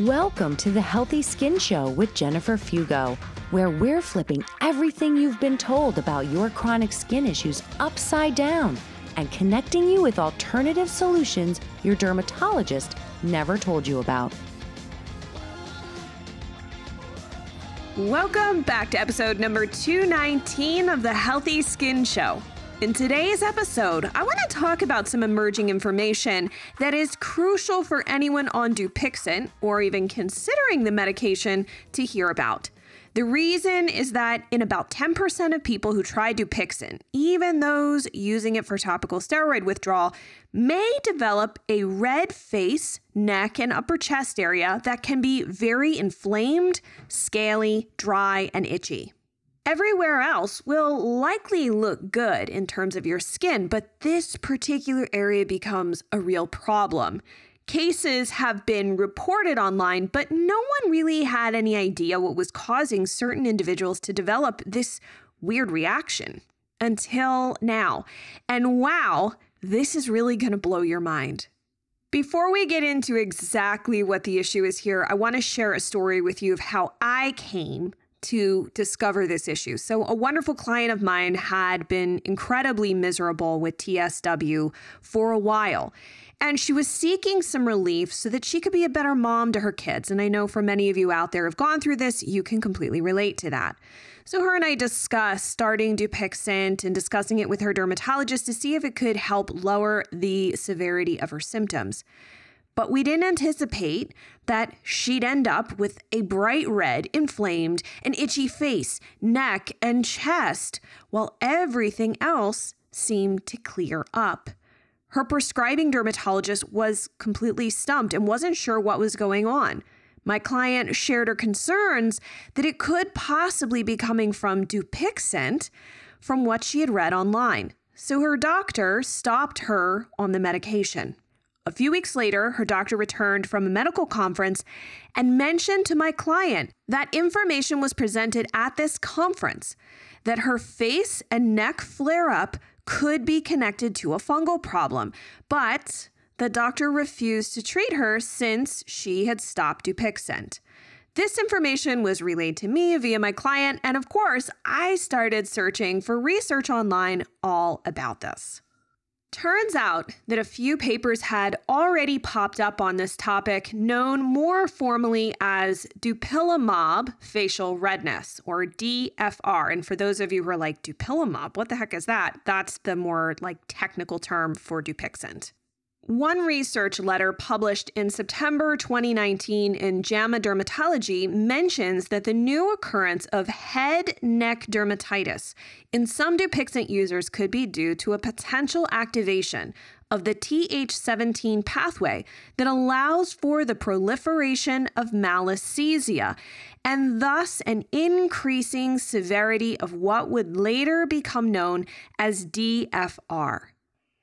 Welcome to the Healthy Skin Show with Jennifer Fugo, where we're flipping everything you've been told about your chronic skin issues upside down and connecting you with alternative solutions your dermatologist never told you about. Welcome back to episode number 219 of the Healthy Skin Show. In today's episode, I want to talk about some emerging information that is crucial for anyone on Dupixent or even considering the medication to hear about. The reason is that in about 10% of people who try Dupixent, even those using it for topical steroid withdrawal, may develop a red face, neck, and upper chest area that can be very inflamed, scaly, dry, and itchy. Everywhere else will likely look good in terms of your skin, but this particular area becomes a real problem. Cases have been reported online, but no one really had any idea what was causing certain individuals to develop this weird reaction until now. And wow, this is really going to blow your mind. Before we get into exactly what the issue is here, I want to share a story with you of how I came to discover this issue. So a wonderful client of mine had been incredibly miserable with TSW for a while, and she was seeking some relief so that she could be a better mom to her kids. And I know for many of you out there who have gone through this, you can completely relate to that. So her and I discussed starting Dupixent and discussing it with her dermatologist to see if it could help lower the severity of her symptoms. But we didn't anticipate that she'd end up with a bright red, inflamed, and itchy face, neck, and chest, while everything else seemed to clear up. Her prescribing dermatologist was completely stumped and wasn't sure what was going on. My client shared her concerns that it could possibly be coming from Dupixent from what she had read online. So her doctor stopped her on the medication. A few weeks later, her doctor returned from a medical conference and mentioned to my client that information was presented at this conference that her face and neck flare-up could be connected to a fungal problem, but the doctor refused to treat her since she had stopped Dupixent. This information was relayed to me via my client, and of course, I started searching for research online all about this. Turns out that a few papers had already popped up on this topic, known more formally as Dupilumab facial redness, or DFR. And for those of you who are like, Dupilumab, what the heck is that? That's the more like technical term for Dupixent. One research letter published in September 2019 in JAMA Dermatology mentions that the new occurrence of head neck dermatitis in some Dupixent users could be due to a potential activation of the TH17 pathway that allows for the proliferation of Malassezia and thus an increasing severity of what would later become known as DFR.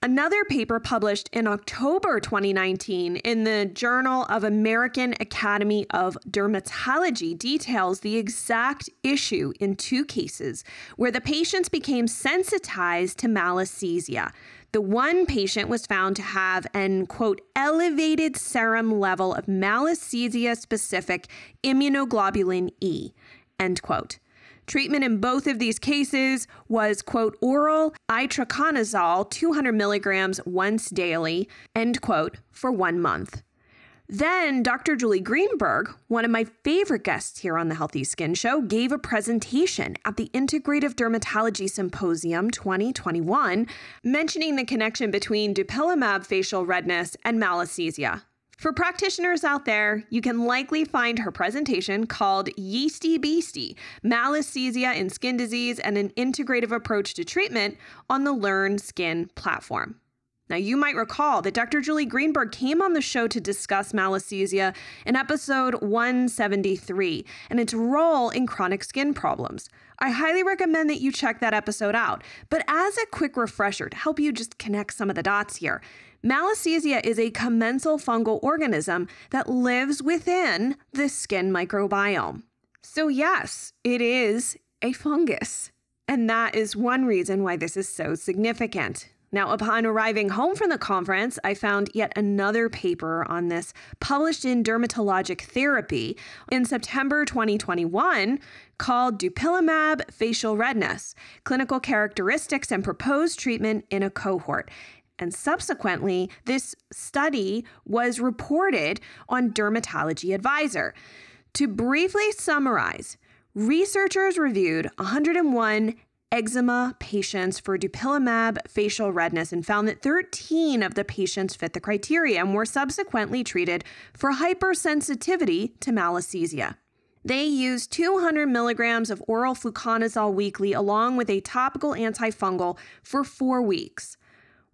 Another paper published in October 2019 in the Journal of American Academy of Dermatology details the exact issue in two cases where the patients became sensitized to Malassezia. The one patient was found to have an, quote, elevated serum level of Malassezia-specific immunoglobulin E, end quote. Treatment in both of these cases was, quote, oral itraconazole 200 milligrams once daily, end quote, for 1 month. Then Dr. Julie Greenberg, one of my favorite guests here on the Healthy Skin Show, gave a presentation at the Integrative Dermatology Symposium 2021 mentioning the connection between Dupilumab facial redness and Malassezia. For practitioners out there, you can likely find her presentation called Yeasty Beastie, Malassezia in Skin Disease and an Integrative Approach to Treatment on the Learn Skin platform. Now, you might recall that Dr. Julie Greenberg came on the show to discuss Malassezia in episode 173 and its role in chronic skin problems. I highly recommend that you check that episode out. But as a quick refresher to help you just connect some of the dots here, Malassezia is a commensal fungal organism that lives within the skin microbiome. So yes, it is a fungus. And that is one reason why this is so significant. Now, upon arriving home from the conference, I found yet another paper on this published in Dermatologic Therapy in September 2021 called Dupilumab Facial Redness, Clinical Characteristics and Proposed Treatment in a Cohort. And subsequently, this study was reported on Dermatology Advisor. To briefly summarize, researchers reviewed 101 eczema patients for dupilumab facial redness and found that 13 of the patients fit the criteria and were subsequently treated for hypersensitivity to Malassezia. They used 200 milligrams of oral fluconazole weekly along with a topical antifungal for 4 weeks.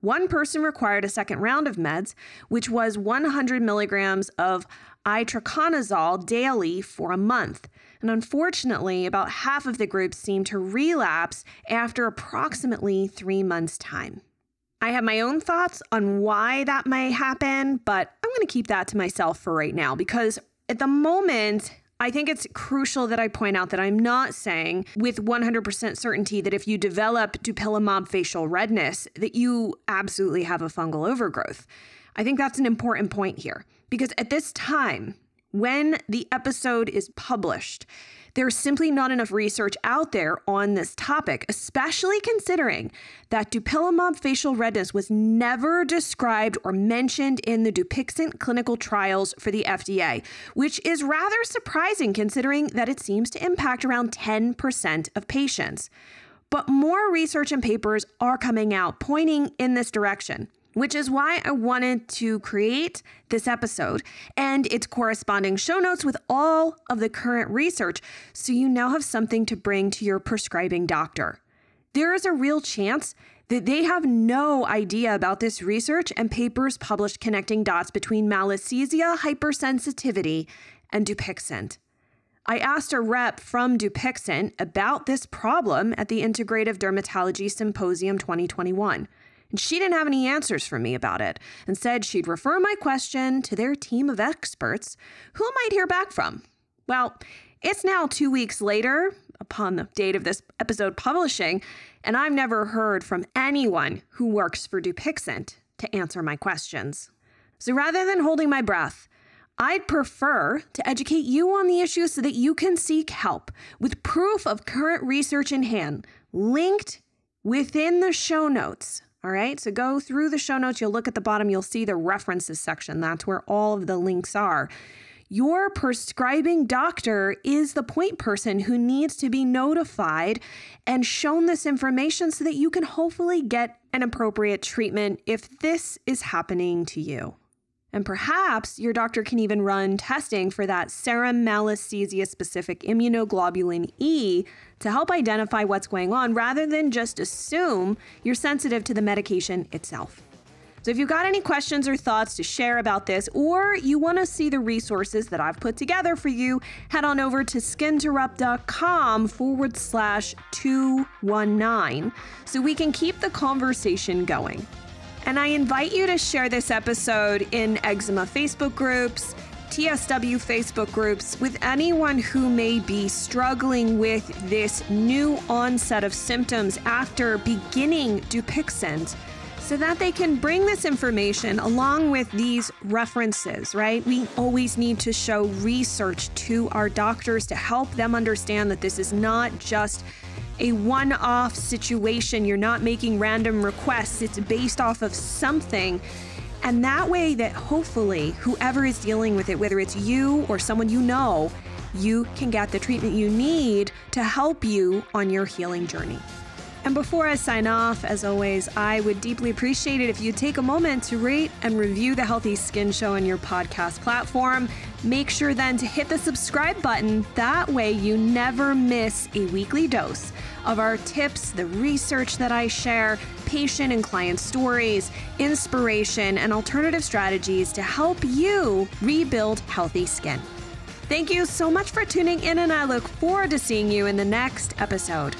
One person required a second round of meds, which was 100 milligrams of itraconazole daily for a month. And unfortunately, about half of the group seemed to relapse after approximately 3 months' time. I have my own thoughts on why that may happen, but I'm going to keep that to myself for right now because at the moment, I think it's crucial that I point out that I'm not saying with 100% certainty that if you develop dupilumab facial redness, that you absolutely have a fungal overgrowth. I think that's an important point here because at this time, when the episode is published, there's simply not enough research out there on this topic, especially considering that dupilumab facial redness was never described or mentioned in the Dupixent clinical trials for the FDA, which is rather surprising considering that it seems to impact around 10% of patients. But more research and papers are coming out pointing in this direction, which is why I wanted to create this episode and its corresponding show notes with all of the current research so you now have something to bring to your prescribing doctor. There is a real chance that they have no idea about this research and papers published connecting dots between Malassezia hypersensitivity and Dupixent. I asked a rep from Dupixent about this problem at the Integrative Dermatology Symposium 2021. She didn't have any answers for me about it and said she'd refer my question to their team of experts who might hear back from. Well, it's now 2 weeks later, upon the date of this episode publishing, and I've never heard from anyone who works for Dupixent to answer my questions. So rather than holding my breath, I'd prefer to educate you on the issue so that you can seek help with proof of current research in hand, linked within the show notes. All right, so go through the show notes. You'll look at the bottom. You'll see the references section. That's where all of the links are. Your prescribing doctor is the point person who needs to be notified and shown this information so that you can hopefully get an appropriate treatment if this is happening to you. And perhaps your doctor can even run testing for that serum Malassezia-specific immunoglobulin E to help identify what's going on rather than just assume you're sensitive to the medication itself. So if you've got any questions or thoughts to share about this, or you want to see the resources that I've put together for you, head on over to skinterrupt.com/219 so we can keep the conversation going. And I invite you to share this episode in eczema Facebook groups, TSW Facebook groups, with anyone who may be struggling with this new onset of symptoms after beginning Dupixent so that they can bring this information along with these references, right? We always need to show research to our doctors to help them understand that this is not just a one-off situation. You're not making random requests. It's based off of something. And that way that hopefully whoever is dealing with it, whether it's you or someone you know, you can get the treatment you need to help you on your healing journey. And before I sign off, as always, I would deeply appreciate it if you take a moment to rate and review the Healthy Skin Show on your podcast platform. Make sure then to hit the subscribe button. That way you never miss a weekly dose of our tips, the research that I share, patient and client stories, inspiration, and alternative strategies to help you rebuild healthy skin. Thank you so much for tuning in, and I look forward to seeing you in the next episode.